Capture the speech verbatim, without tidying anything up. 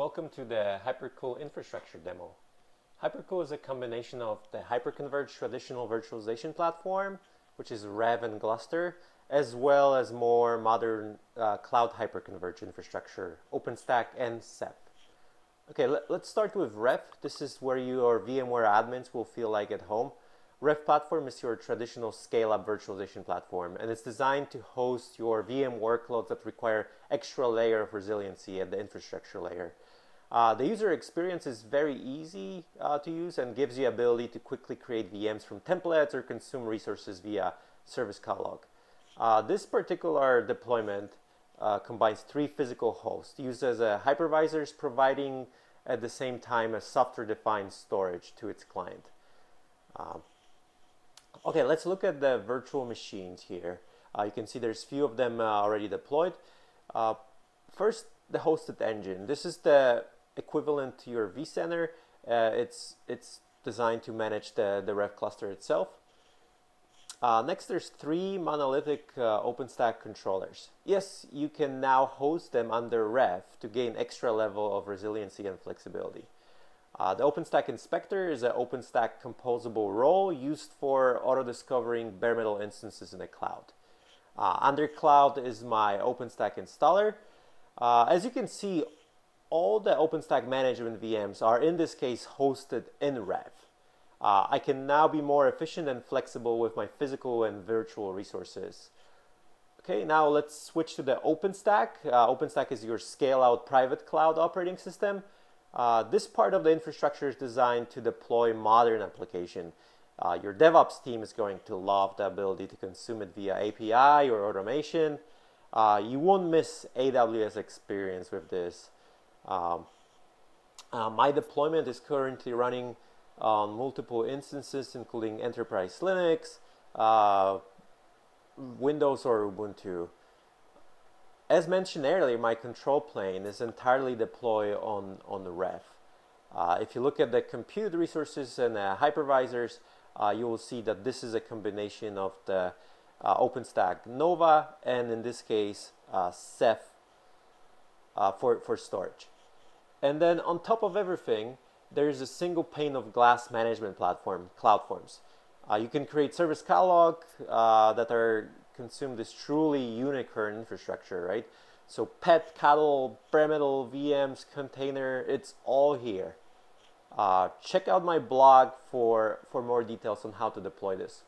Welcome to the Hypercool infrastructure demo. Hypercool is a combination of the hyperconverged traditional virtualization platform, which is RHEV and Gluster, as well as more modern uh, cloud hyperconverged infrastructure, OpenStack and Ceph. Okay, let, let's start with RHEV. This is where your VMware admins will feel like at home. RHEV platform is your traditional scale-up virtualization platform, and it's designed to host your V M workloads that require extra layer of resiliency at the infrastructure layer. Uh, the user experience is very easy uh, to use and gives you ability to quickly create V Ms from templates or consume resources via service catalog. Uh, this particular deployment uh, combines three physical hosts used as a hypervisors, providing at the same time a software-defined storage to its client. Uh, Okay, let's look at the virtual machines here. Uh, you can see there's few of them uh, already deployed. Uh, first, the hosted engine. This is the equivalent to your vCenter. Uh, it's, it's designed to manage the, the RHEV cluster itself. Uh, next, there's three monolithic uh, OpenStack controllers. Yes, you can now host them under RHEV to gain extra level of resiliency and flexibility. Uh, the OpenStack Inspector is an OpenStack composable role used for auto-discovering bare metal instances in the cloud. Uh, Undercloud is my OpenStack installer. Uh, as you can see, all the OpenStack management V Ms are in this case hosted in RHEV. Uh, I can now be more efficient and flexible with my physical and virtual resources. Okay, now let's switch to the OpenStack. Uh, OpenStack is your scale-out private cloud operating system. Uh, this part of the infrastructure is designed to deploy modern application. Uh, your DevOps team is going to love the ability to consume it via A P I or automation. Uh, you won't miss A W S experience with this. Um, uh, my deployment is currently running on multiple instances, including Enterprise Linux, uh, Windows or Ubuntu. As mentioned earlier, my control plane is entirely deployed on, on the RHEV. Uh, if you look at the compute resources and the hypervisors, uh, you will see that this is a combination of the uh, OpenStack Nova and, in this case, uh, Ceph uh, for, for storage. And then on top of everything, there is a single pane of glass management platform, CloudForms. Uh, you can create service catalog uh, that are consume this truly unicorn infrastructure, right? So pet, cattle, bare metal, V Ms, container, it's all here. Uh, check out my blog for, for more details on how to deploy this.